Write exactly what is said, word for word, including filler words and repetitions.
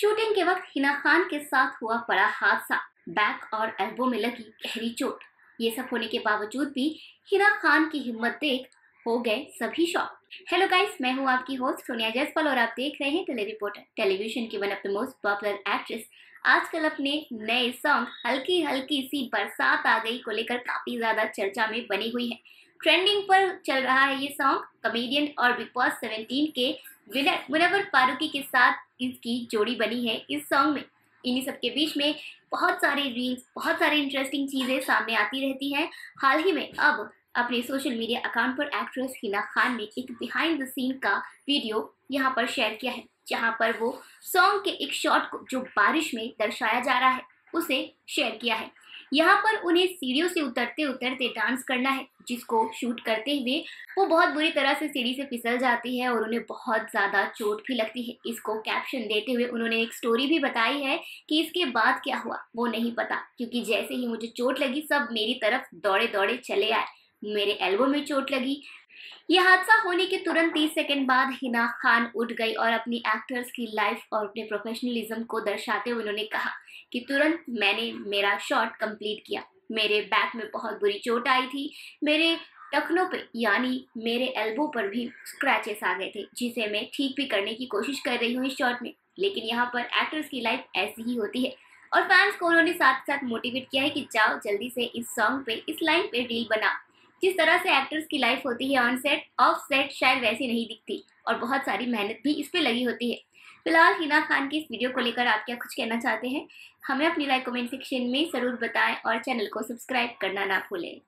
Shooting के वक्त हिना खान के साथ हुआ बड़ा हादसा, बैक और एल्बो में लगी गहरी चोट। ये सब होने के बावजूद भी हिना खान की हिम्मत देख हो गए सभी शॉक। हेलो गाइस, मैं हूँ आपकी होस्ट सोनिया जायसवाल और आप देख रहे हैं टेली रिपोर्टर। टेलीविजन की one of the most popular actress आजकल अपने नए सॉन्ग हल्की हल्की सी बरसात आ गई को लेकर काफी ज्यादा चर्चा में बनी हुई है। ट्रेंडिंग पर चल रहा है ये सॉन्ग। कॉमेडियन और बिग बॉस सत्रह के विनर मुनव्वर फारूकी के साथ इसकी जोड़ी बनी है इस सॉन्ग में। इन्हीं सबके बीच में बहुत सारे रील्स, बहुत सारे इंटरेस्टिंग चीजें सामने आती रहती हैं। हाल ही में अब अपने सोशल मीडिया अकाउंट पर एक्ट्रेस हिना खान ने एक बिहाइंड द सीन का वीडियो यहाँ पर शेयर किया है, जहाँ पर वो सॉन्ग के एक शॉट को जो बारिश में दर्शाया जा रहा है उसे शेयर किया है। यहाँ पर उन्हें सीढ़ियों से उतरते उतरते डांस करना है, जिसको शूट करते हुए वो बहुत बुरी तरह से सीढ़ी से फिसल जाती है और उन्हें बहुत ज़्यादा चोट भी लगती है। इसको कैप्शन देते हुए उन्होंने एक स्टोरी भी बताई है कि इसके बाद क्या हुआ वो नहीं पता, क्योंकि जैसे ही मुझे चोट लगी सब मेरी तरफ दौड़े दौड़े चले आए, मेरे एल्बो में चोट लगी। यह हादसा होने के तुरंत तीस सेकंड बाद हिना खान उठ गई और अपनी एक्टर्स की लाइफ और अपने प्रोफेशनलिज्म को दर्शाते हुए उन्होंने कहा कि तुरंत मैंने मेरा शॉट कंप्लीट किया। मेरे बैक में बहुत बुरी चोट आई थी, मेरे टखनों पे यानी मेरे एल्बो पर भी स्क्रैचेस आ गए थे, जिसे मैं ठीक भी करने की कोशिश कर रही हूँ इस शॉट में। लेकिन यहाँ पर एक्टर्स की लाइफ ऐसी ही होती है और फैंस को उन्होंने साथ साथ मोटिवेट किया है कि जाओ जल्दी से इस सॉन्ग पे, इस लाइन पे रील बनाओ। जिस तरह से एक्टर्स की लाइफ होती है ऑन सेट, ऑफ सेट शायद वैसी नहीं दिखती और बहुत सारी मेहनत भी इस पे लगी होती है। फिलहाल हिना खान की इस वीडियो को लेकर आप क्या कुछ कहना चाहते हैं, हमें अपनी लाइक कमेंट सेक्शन में ज़रूर बताएं और चैनल को सब्सक्राइब करना ना भूलें।